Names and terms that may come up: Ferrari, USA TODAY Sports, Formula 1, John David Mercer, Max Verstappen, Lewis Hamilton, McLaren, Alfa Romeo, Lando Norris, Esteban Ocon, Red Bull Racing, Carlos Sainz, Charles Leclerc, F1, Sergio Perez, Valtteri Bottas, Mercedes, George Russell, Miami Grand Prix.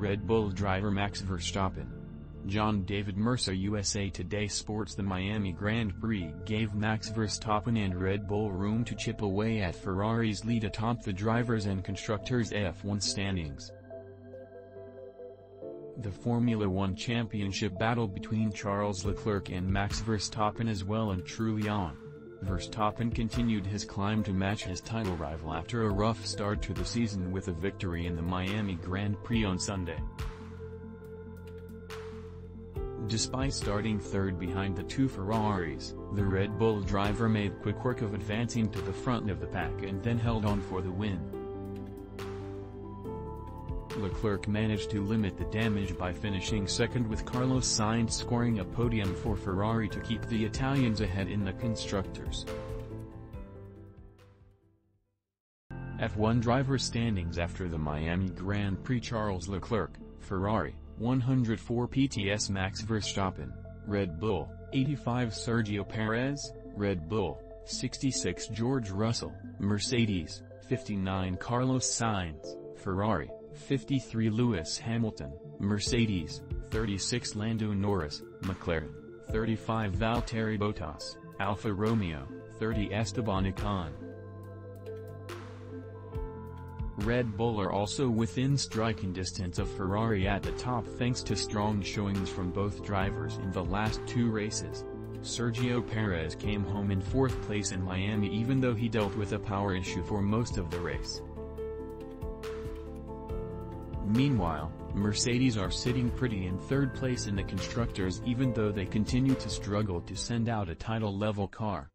Red Bull driver Max Verstappen. John David Mercer USA Today Sports. The Miami Grand Prix gave Max Verstappen and Red Bull room to chip away at Ferrari's lead atop the drivers' and constructors' F1 standings. The Formula One championship battle between Charles Leclerc and Max Verstappen is well and truly on. Verstappen continued his climb to match his title rival after a rough start to the season with a victory in the Miami Grand Prix on Sunday. Despite starting third behind the two Ferraris, the Red Bull driver made quick work of advancing to the front of the pack and then held on for the win. Leclerc managed to limit the damage by finishing second, with Carlos Sainz scoring a podium for Ferrari to keep the Italians ahead in the constructors. F1 driver standings after the Miami Grand Prix: Charles Leclerc, Ferrari, 104 PTS; Max Verstappen, Red Bull, 85 Sergio Perez, Red Bull, 66 George Russell, Mercedes, 59 Carlos Sainz, Ferrari, 53 Lewis Hamilton, Mercedes, 36 Lando Norris, McLaren, 35 Valtteri Bottas, Alfa Romeo, 30 Esteban Ocon. Red Bull are also within striking distance of Ferrari at the top thanks to strong showings from both drivers in the last two races. Sergio Perez came home in fourth place in Miami, even though he dealt with a power issue for most of the race. Meanwhile, Mercedes are sitting pretty in third place in the constructors, even though they continue to struggle to send out a title-level car.